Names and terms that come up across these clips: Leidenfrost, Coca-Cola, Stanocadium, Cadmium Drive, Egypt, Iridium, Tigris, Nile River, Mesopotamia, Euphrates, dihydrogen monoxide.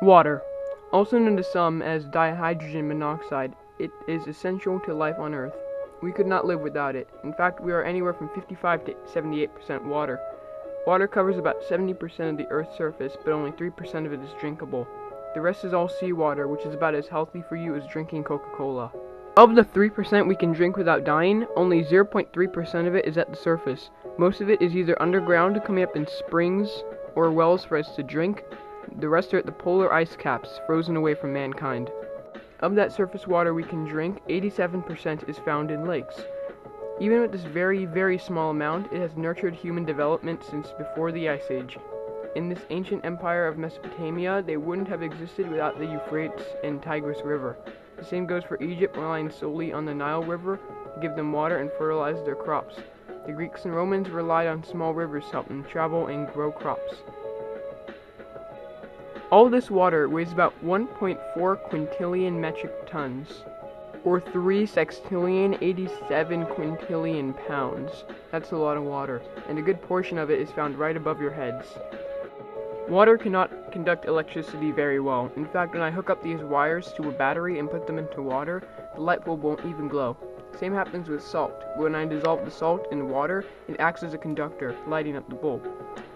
Water, also known to some as dihydrogen monoxide, it is essential to life on Earth. We could not live without it. In fact, we are anywhere from 55 to 78% water. Water covers about 70% of the Earth's surface, but only 3% of it is drinkable. The rest is all seawater, which is about as healthy for you as drinking Coca-Cola. Of the 3% we can drink without dying, only 0.3% of it is at the surface. Most of it is either underground, coming up in springs, or wells for us to drink. The rest are at the polar ice caps, frozen away from mankind. Of that surface water we can drink, 87% is found in lakes. Even with this very, very small amount, it has nurtured human development since before the Ice Age. In this ancient empire of Mesopotamia, they wouldn't have existed without the Euphrates and Tigris River. The same goes for Egypt, relying solely on the Nile River to give them water and fertilize their crops. The Greeks and Romans relied on small rivers to help them travel and grow crops. All this water weighs about 1.4 quintillion metric tons, or 3 sextillion 87 quintillion pounds. That's a lot of water, and a good portion of it is found right above your heads. Water cannot conduct electricity very well. In fact, when I hook up these wires to a battery and put them into water, the light bulb won't even glow. Same happens with salt. When I dissolve the salt in water, it acts as a conductor, lighting up the bulb.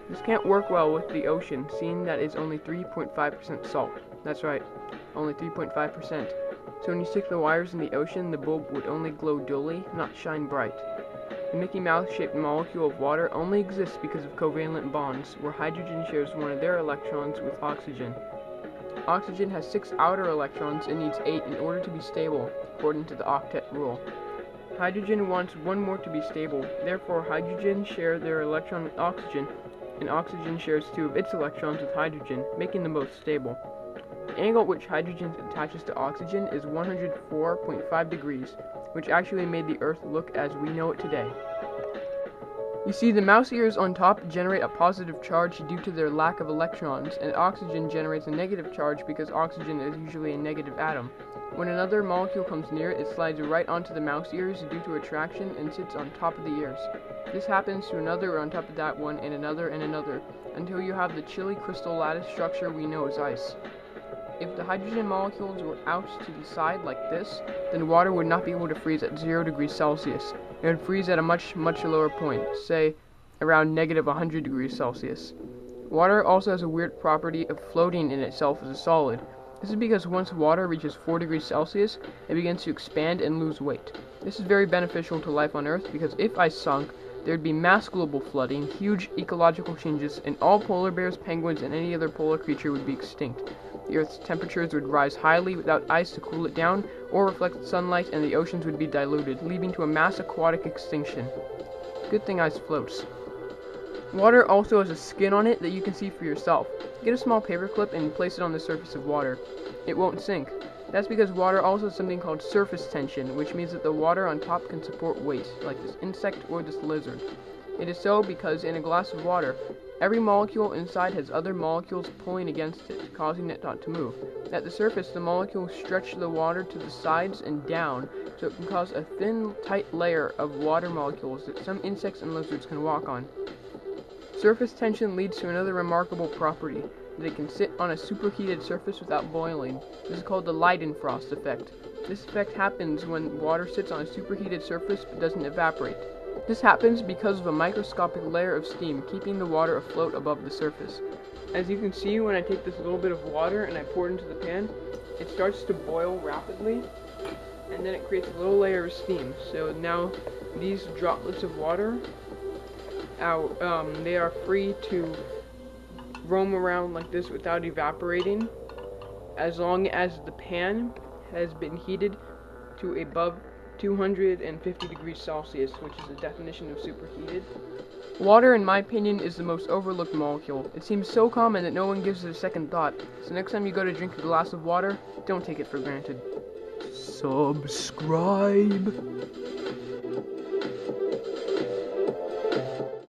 This can't work well with the ocean, seeing that it's only 3.5% salt. That's right, only 3.5%. So when you stick the wires in the ocean, the bulb would only glow dully, not shine bright. The Mickey Mouse-shaped molecule of water only exists because of covalent bonds, where hydrogen shares one of their electrons with oxygen. Oxygen has 6 outer electrons and needs 8 in order to be stable, according to the octet rule. Hydrogen wants one more to be stable, therefore hydrogen shares their electron with oxygen, and oxygen shares 2 of its electrons with hydrogen, making them both stable. The angle at which hydrogen attaches to oxygen is 104.5 degrees, which actually made the Earth look as we know it today. You see, the mouse ears on top generate a positive charge due to their lack of electrons, and oxygen generates a negative charge because oxygen is usually a negative atom. When another molecule comes near, it slides right onto the mouse ears due to attraction and sits on top of the ears. This happens to another on top of that one, and another, until you have the chilly crystal lattice structure we know as ice. If the hydrogen molecules were out to the side like this, then water would not be able to freeze at 0°C. It would freeze at a much, much lower point, say around -100°C. Water also has a weird property of floating in itself as a solid. This is because once water reaches 4°C, it begins to expand and lose weight. This is very beneficial to life on Earth because if ice sunk, there would be mass global flooding, huge ecological changes, and all polar bears, penguins, and any other polar creature would be extinct. The Earth's temperatures would rise highly without ice to cool it down or reflect sunlight, and the oceans would be diluted, leading to a mass aquatic extinction. Good thing ice floats. Water also has a skin on it that you can see for yourself. Get a small paperclip and place it on the surface of water. It won't sink. That's because water also has something called surface tension, which means that the water on top can support weight, like this insect or this lizard. It is so because in a glass of water, every molecule inside has other molecules pulling against it, causing it not to move. At the surface, the molecules stretch the water to the sides and down, so it can cause a thin, tight layer of water molecules that some insects and lizards can walk on. Surface tension leads to another remarkable property, that it can sit on a superheated surface without boiling. This is called the Leidenfrost effect. This effect happens when water sits on a superheated surface but doesn't evaporate. This happens because of a microscopic layer of steam keeping the water afloat above the surface. As you can see, when I take this little bit of water and I pour it into the pan, it starts to boil rapidly, and then it creates a little layer of steam. So now these droplets of water, they are free to roam around like this without evaporating, as long as the pan has been heated to above 250°C, which is the definition of superheated. Water, in my opinion, is the most overlooked molecule. It seems so common that no one gives it a second thought, so next time you go to drink a glass of water, don't take it for granted. Subscribe!